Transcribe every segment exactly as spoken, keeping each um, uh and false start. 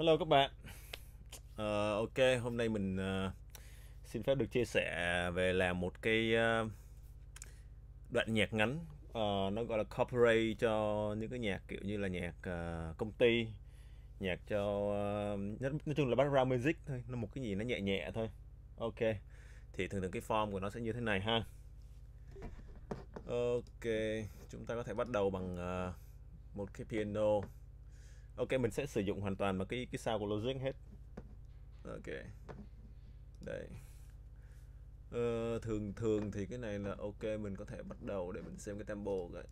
Hello các bạn. uh, Ok, hôm nay mình uh, xin phép được chia sẻ về làm một cái uh, đoạn nhạc ngắn, uh, nó gọi là corporate, cho những cái nhạc kiểu như là nhạc uh, công ty, nhạc cho uh, nói chung là background music thôi, nó một cái gì nó nhẹ nhẹ thôi. Ok, thì thường thường cái form của nó sẽ như thế này ha. Ok, chúng ta có thể bắt đầu bằng uh, một cái piano. Ok, mình sẽ sử dụng hoàn toàn vào cái cái sound của Logic hết. Ok, đây. Ờ, thường thường thì cái này là ok, mình có thể bắt đầu để mình xem cái tempo cái.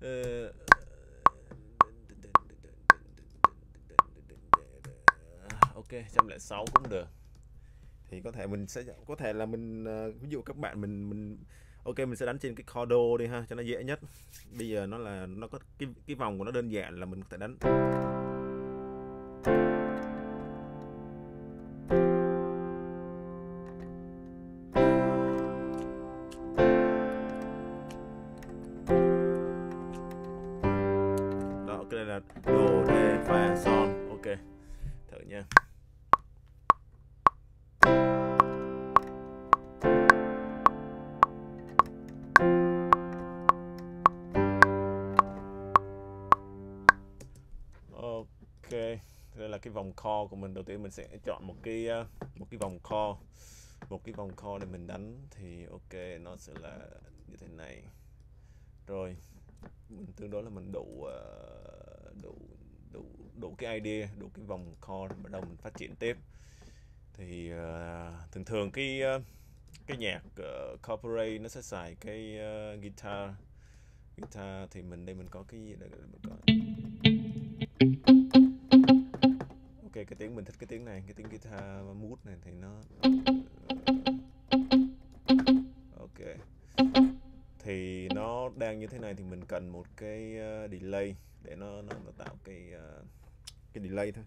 Ờ, ok, một trăm lẻ sáu cũng được. Thì có thể mình sẽ có thể là mình ví dụ các bạn mình mình ok, mình sẽ đánh trên cái chord do đi ha cho nó dễ nhất. Bây giờ nó là nó có cái cái vòng của nó đơn giản là mình có thể đánh đó, cái này là do, re, fa, son. Ok, thử nha. Đây là cái vòng kho của mình. Đầu tiên mình sẽ chọn một cái một cái vòng kho một cái vòng kho để mình đánh, thì ok nó sẽ là như thế này. Rồi mình tương đối là mình đủ đủ đủ đủ cái idea, đủ cái vòng kho để bắt đầu mình phát triển tiếp. Thì uh, thường thường cái cái nhạc uh, corporate nó sẽ xài cái uh, guitar guitar thì mình đây mình có cái gì đây mình có. Ok, cái tiếng mình thích cái tiếng này, cái tiếng guitar mood này thì nó ok. Thì nó đang như thế này thì mình cần một cái uh, delay để nó nó, nó tạo cái uh, cái delay thôi.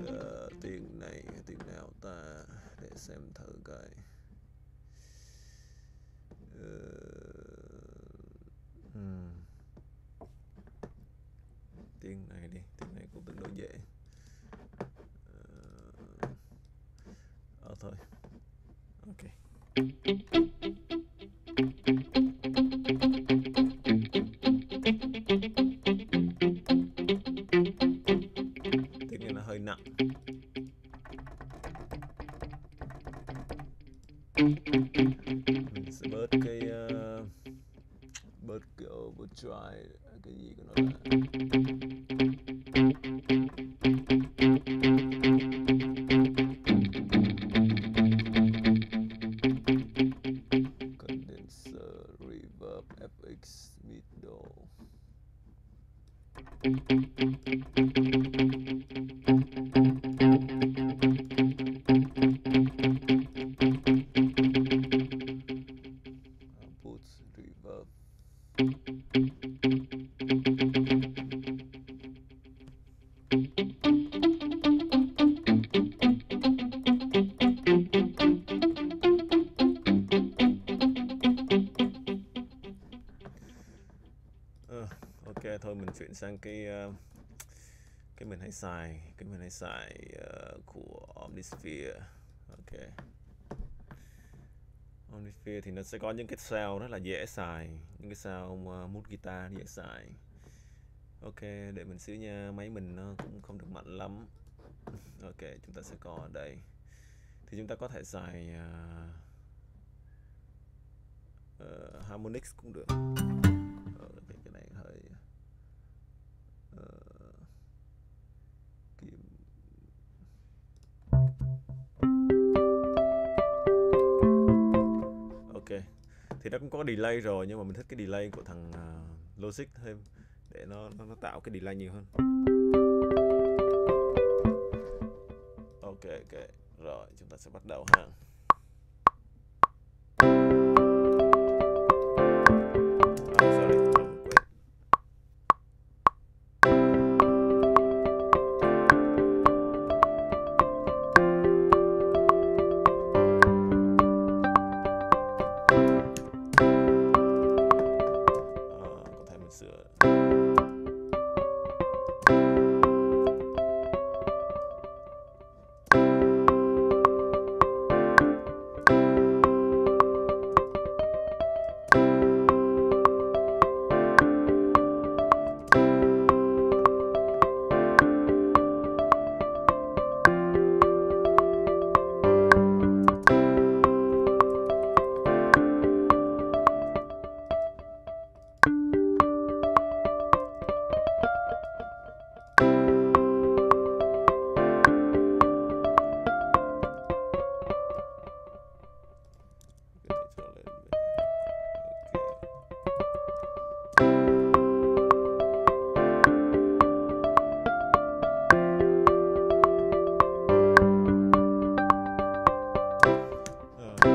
Uh, tiếng này, tiếng nào ta để xem thử coi. Tiếng này đi, tiếng này cũng tương đối dễ. Ờ thôi. Ok. Tiếng này là hơi nặng. Mình sẽ bớt cái uh, bớt kiểu bớt dry cái gì của nó là. Thôi mình chuyển sang cái uh, cái mình hãy xài cái mình hãy xài uh, của Omnisphere. Ok, Omnisphere thì nó sẽ có những cái sound rất là dễ xài, những cái sound uh, mood guitar dễ xài. Ok, để mình xíu nha, máy mình nó cũng không được mạnh lắm. Ok, chúng ta sẽ có ở đây thì chúng ta có thể xài uh, uh, harmonics cũng được. Cái này hơi uh, kim. Ok, thì nó cũng có delay rồi nhưng mà mình thích cái delay của thằng uh, Logic thêm để nó, nó nó tạo cái delay nhiều hơn. Ok ok, rồi chúng ta sẽ bắt đầu ha. Ok,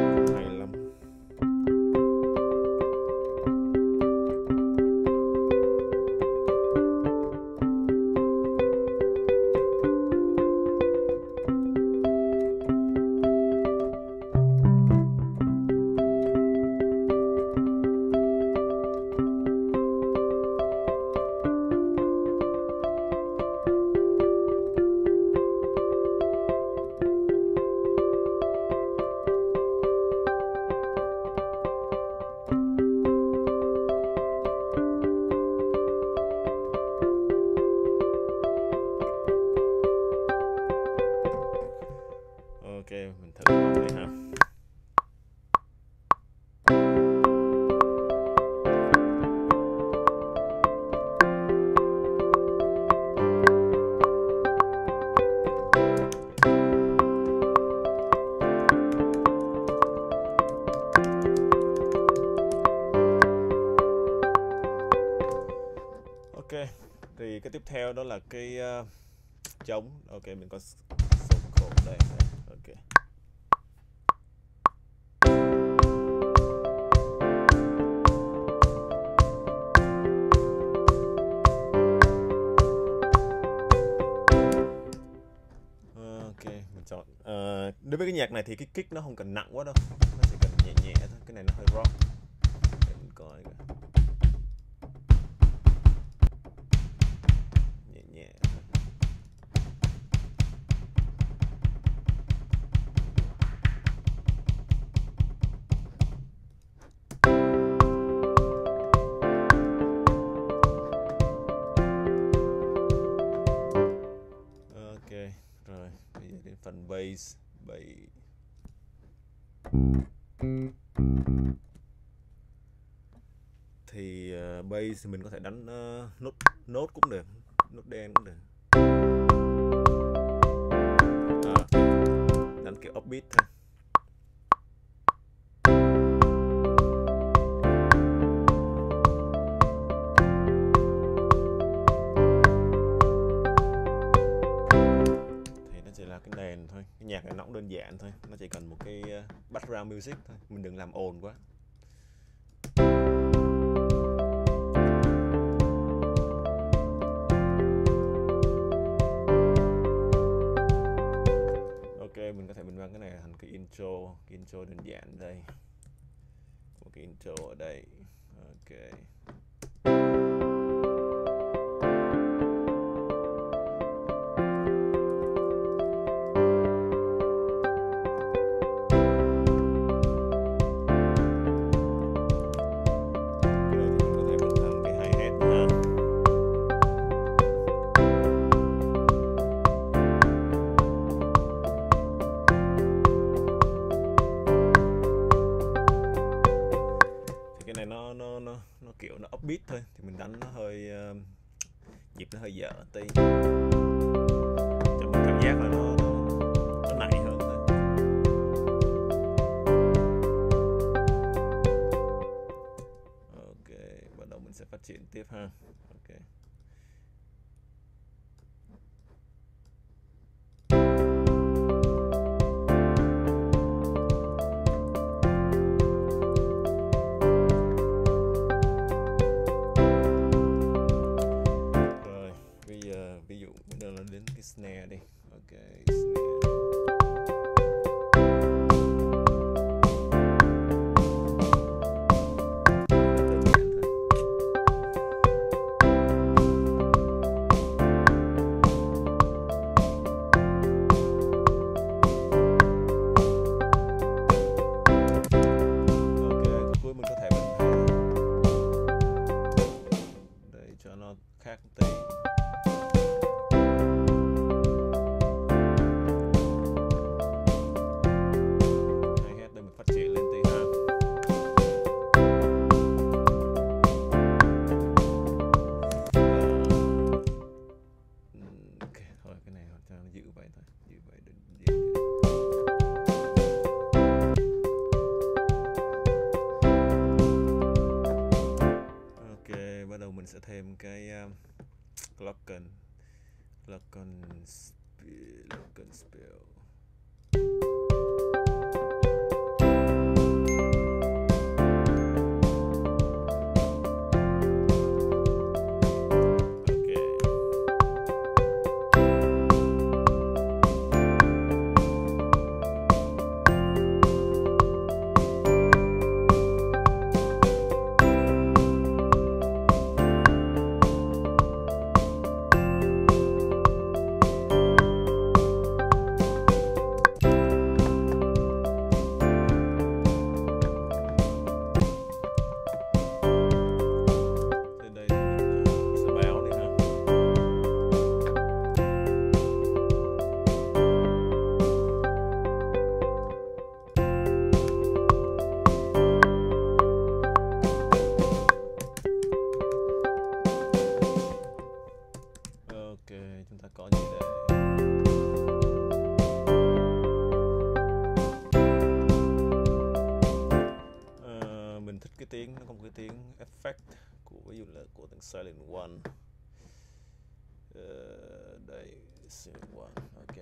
mình thử một này ha. Ok, thì cái tiếp theo đó là cái uh, trống. Ok, mình có súng cột đây. Okay. Ok, mình chọn uh, đối với cái nhạc này thì cái kick nó không cần nặng quá đâu, nó chỉ cần nhẹ nhẹ thôi. Cái này nó hơi rock. Để mình coi coi. Phần bass, bass. Thì uh, bass mình có thể đánh uh, nốt nốt cũng được, nốt đen cũng được. À, đánh kiểu upbeat thôi. Nhạc này nó cũng đơn giản thôi, nó chỉ cần một cái background music thôi, mình đừng làm ồn quá. Ok, mình có thể mình mang cái này thành cái intro, cái intro đơn giản đây. Một cái intro ở đây. Ok. Kiểu nó upbeat thôi thì mình đánh nó hơi uh, nhịp nó hơi dở tí cho mình cảm giác là nó nó nảy hơn thôi. Ok, bắt đầu mình sẽ phát triển tiếp ha. Ok. Snare đi. Ok, snare. Ok, cuối mình có thể mình để cho nó khác tí. Mình sẽ thêm cái um, Glockenspiel Glockenspiel cái tiếng, nó có một cái tiếng effect của ví dụ là của thằng Silent One. Uh, đây, Silent One, ok.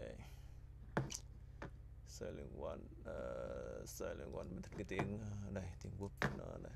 Silent One, uh, Silent One, mình thích cái tiếng này, tiếng whoop nó này.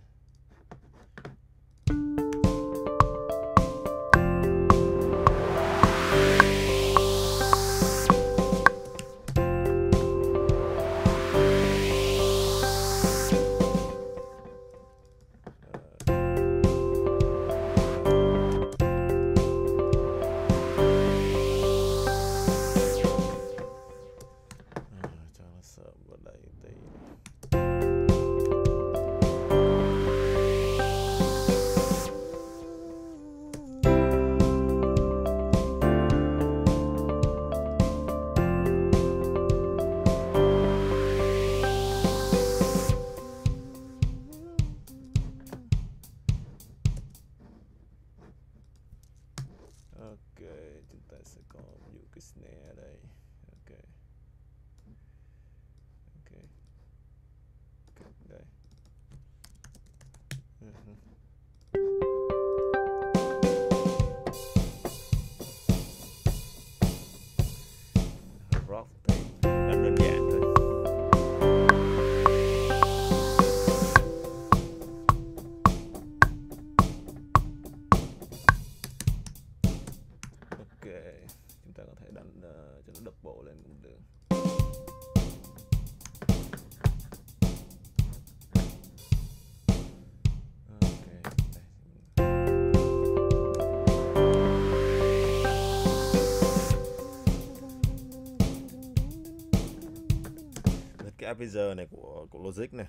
Bây giờ này của của Logic này,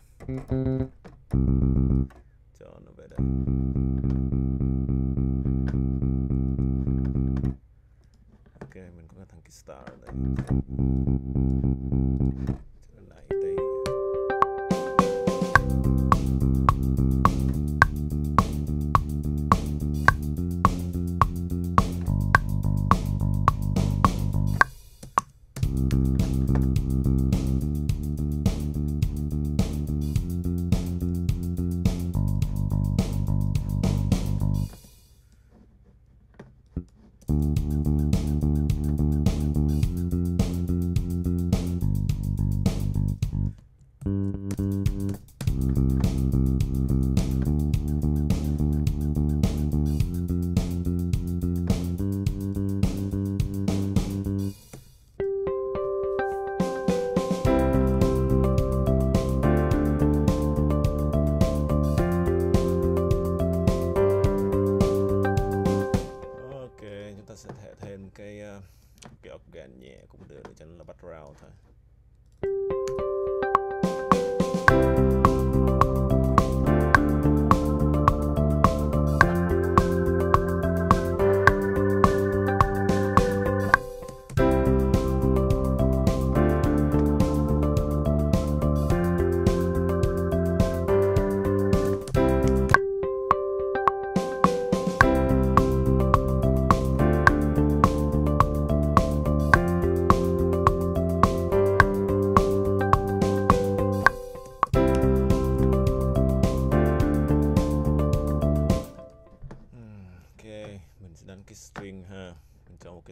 cho nó về đây. Ok, mình có thằng Kickstarter đây.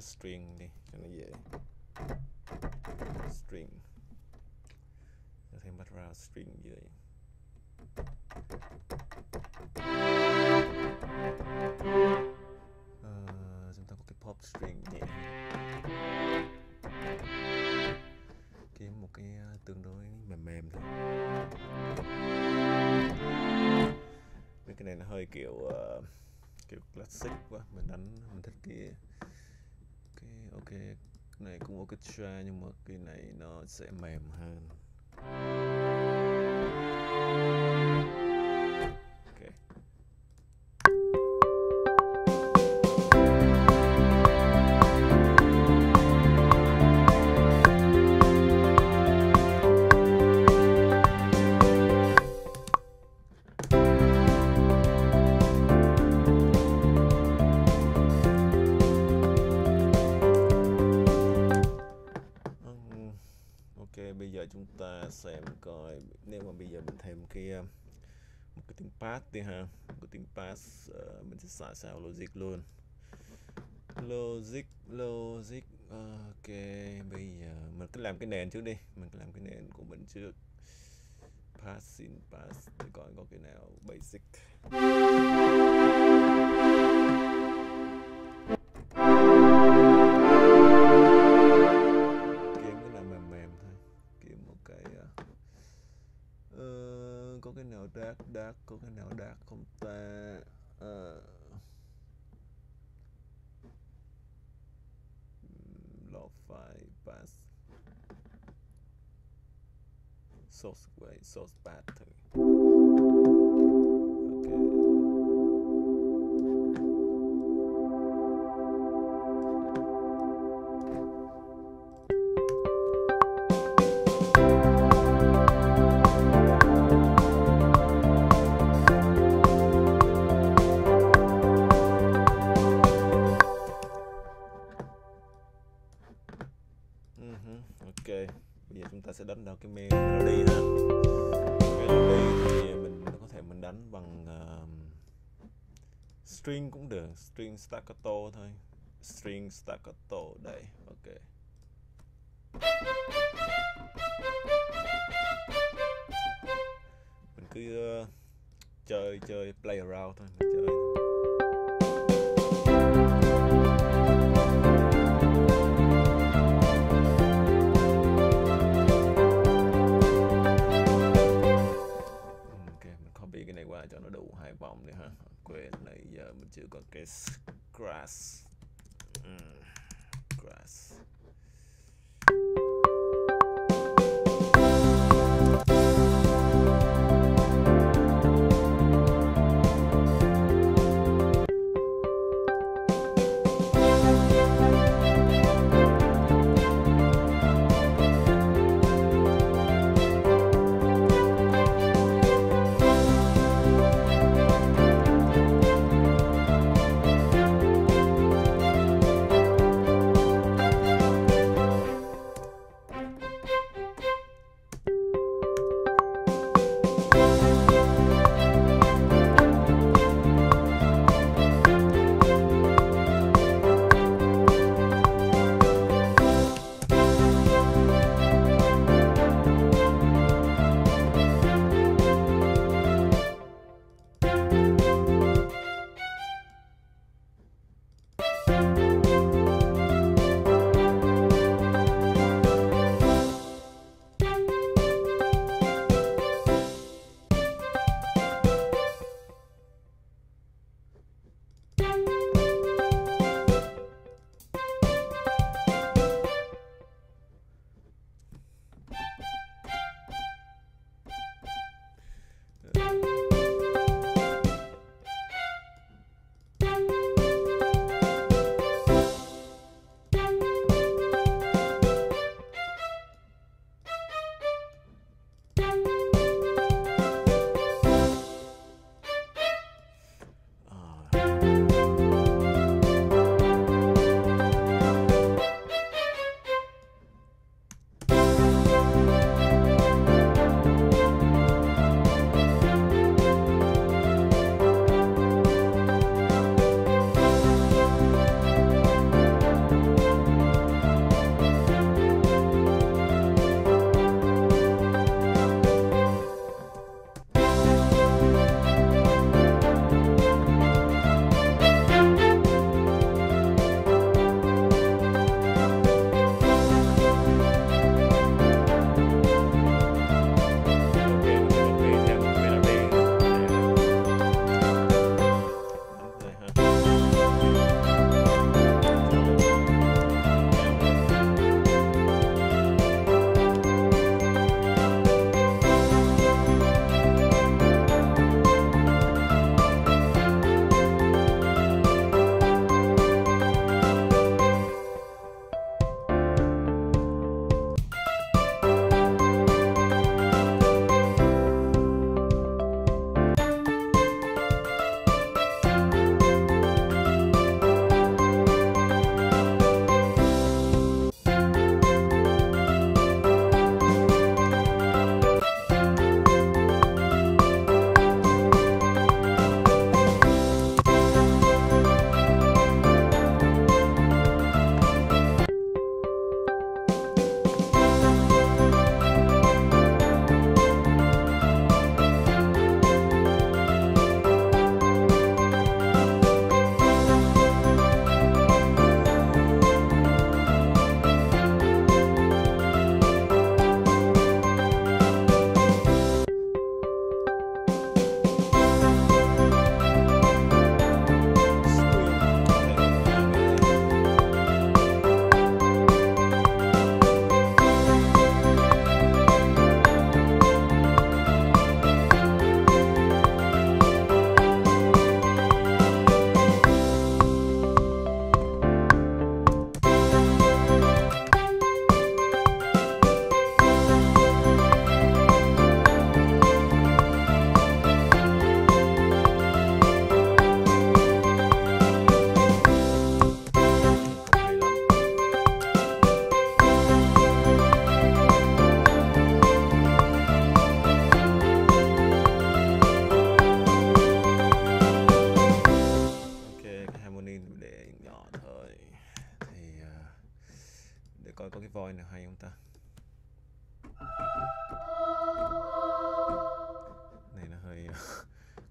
String đi cho nó dễ. String. Để thêm background string dưới. Ờ, chúng ta có cái pop string nhẹ. Kiếm một cái tương đối mềm mềm thôi. Mấy cái này nó hơi kiểu uh, kiểu classic quá. Mình đánh mình thích cái ok, cái này cũng orchestra nhưng mà cái này nó sẽ mềm hơn. Bây giờ chúng ta xem coi, nếu mà bây giờ mình thêm cái một cái tiếng pass thì hả, một cái tiếng pass uh, mình sẽ xả xào Logic luôn. Logic, Logic, ok, bây giờ mình cứ làm cái nền trước đi, mình cứ làm cái nền của mình trước. Pass in pass để coi có cái nào basic. Kiếm cái nào mềm mềm thôi, kiếm một cái uh, có cái nào dark dark, có cái nào dark không ta? Uh, Lo-fi bass source way source bad thôi. Ok. Uh-huh. Ok. Bây giờ chúng ta sẽ đánh vào cái melody ha. Melody thì mình có thể mình đánh bằng uh, string cũng được, string staccato thôi. String staccato đây, ok. Mình cứ uh, chơi chơi play around thôi, mình chơi. Cho nó đủ hai vòng nữa ha. Quên nãy giờ mình chưa có cái grass. Mm, grass.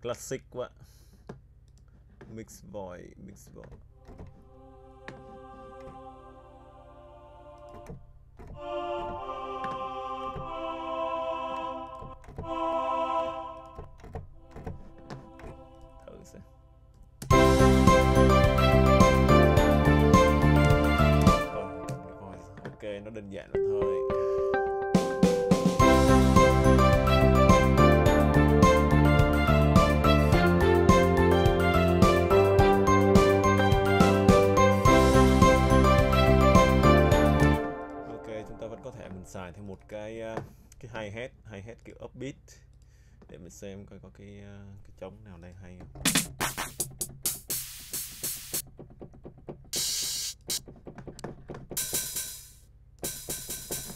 Classic quá. Mix void, mix void. Thử xem. Ok, nó đơn giản là thôi. Xài thêm một cái cái hi hat hi hat kiểu upbeat để mình xem coi có cái cái trống nào đang hay không.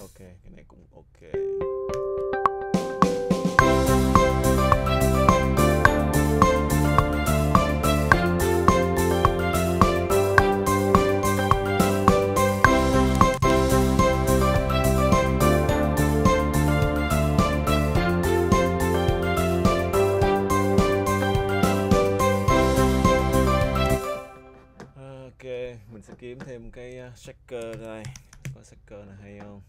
Ok, cái này cũng ok. Mình sẽ kiếm thêm cái shaker này, có shaker này hay không?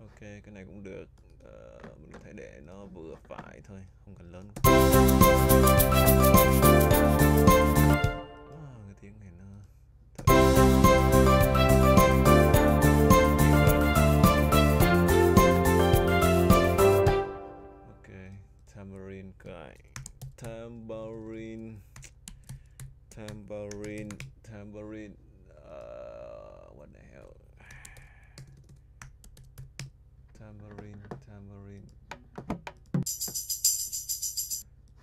Ok, cái này cũng được, uh, mình có thể để nó vừa phải thôi, không cần lớn. À, cái tiếng này nó... Ok, tambourine guy. Tambourine... Tambourine... Tambourine... Uh, what the hell? Tambourine, tambourine.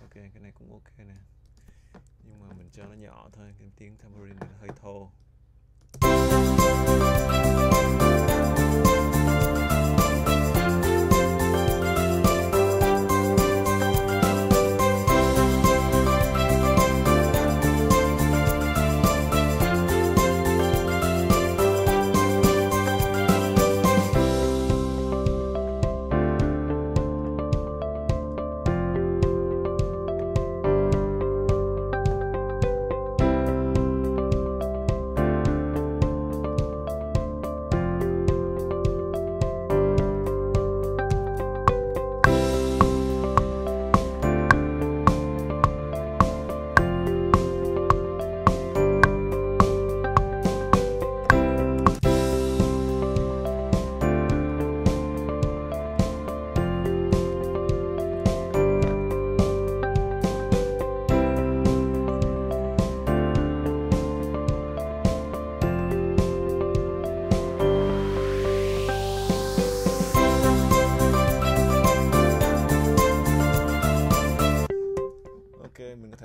Ok, cái này cũng ok nè. Nhưng mà mình cho nó nhỏ thôi, cái tiếng tambourine này hơi thô.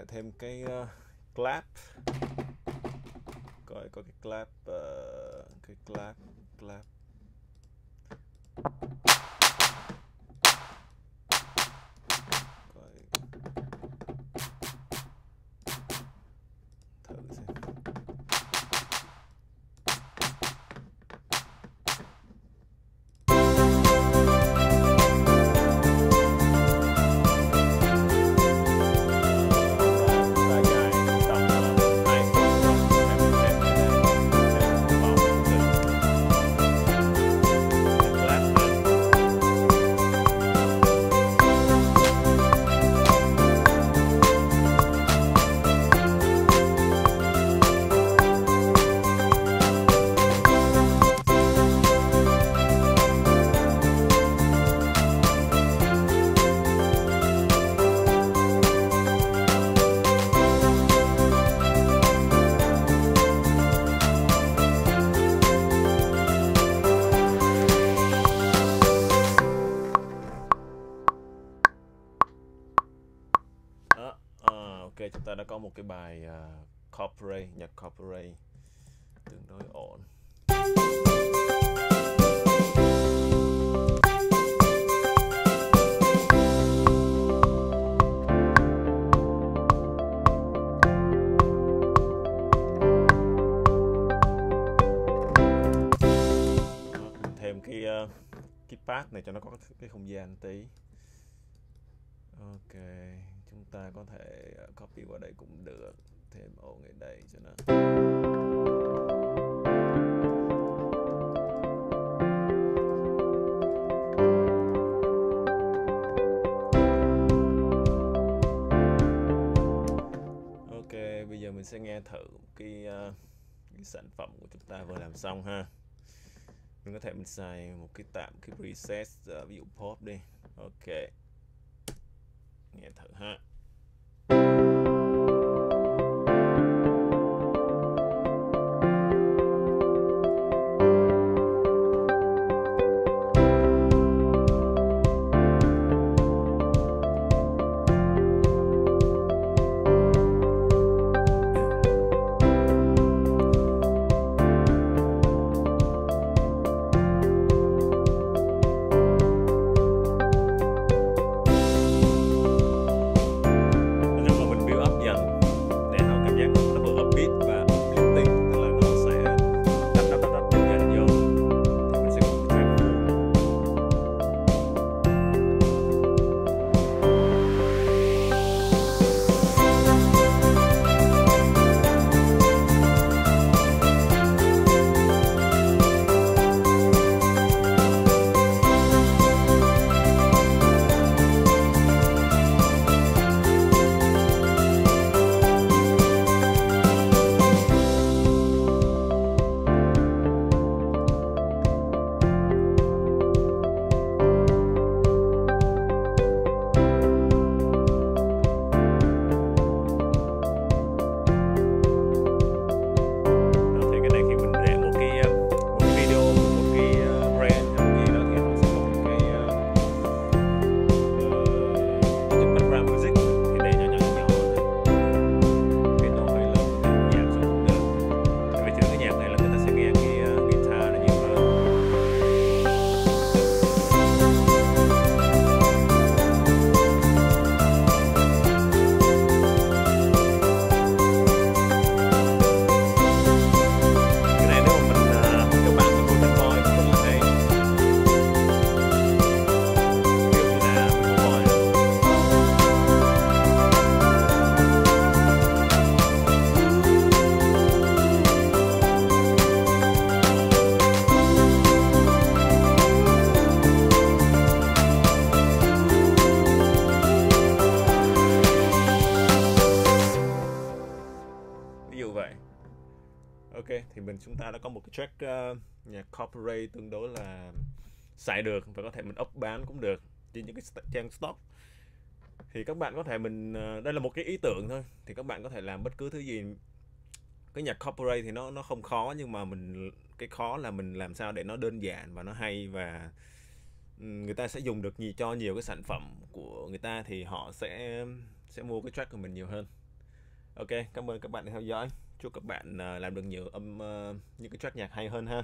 Thêm cái uh, clap, coi có cái clap, uh, cái clap, clap. Coi. Thử xem. Chúng ta đã có một cái bài uh, corporate, nhạc corporate tương đối ổn. Thêm cái uh, cái pad này cho nó có cái không gian tí. Ok, chúng ta có thể copy qua đây cũng được, thêm ổn ở đây cho nó. Ok, bây giờ mình sẽ nghe thử cái, uh, cái sản phẩm của chúng ta vừa làm xong ha. Mình có thể mình xài một cái tạm cái preset uh, ví dụ pop đi. Ok, nghe thử ha. Thì mình chúng ta đã có một cái track uh, nhạc corporate tương đối là xài được và có thể mình up bán cũng được trên những cái trang stock. Thì các bạn có thể mình uh, đây là một cái ý tưởng thôi, thì các bạn có thể làm bất cứ thứ gì. Cái nhạc corporate thì nó nó không khó, nhưng mà mình cái khó là mình làm sao để nó đơn giản và nó hay, và người ta sẽ dùng được gì cho nhiều cái sản phẩm của người ta thì họ sẽ sẽ mua cái track của mình nhiều hơn. Ok, cảm ơn các bạn đã theo dõi. Chúc các bạn làm được nhiều âm uh, những cái track nhạc hay hơn ha.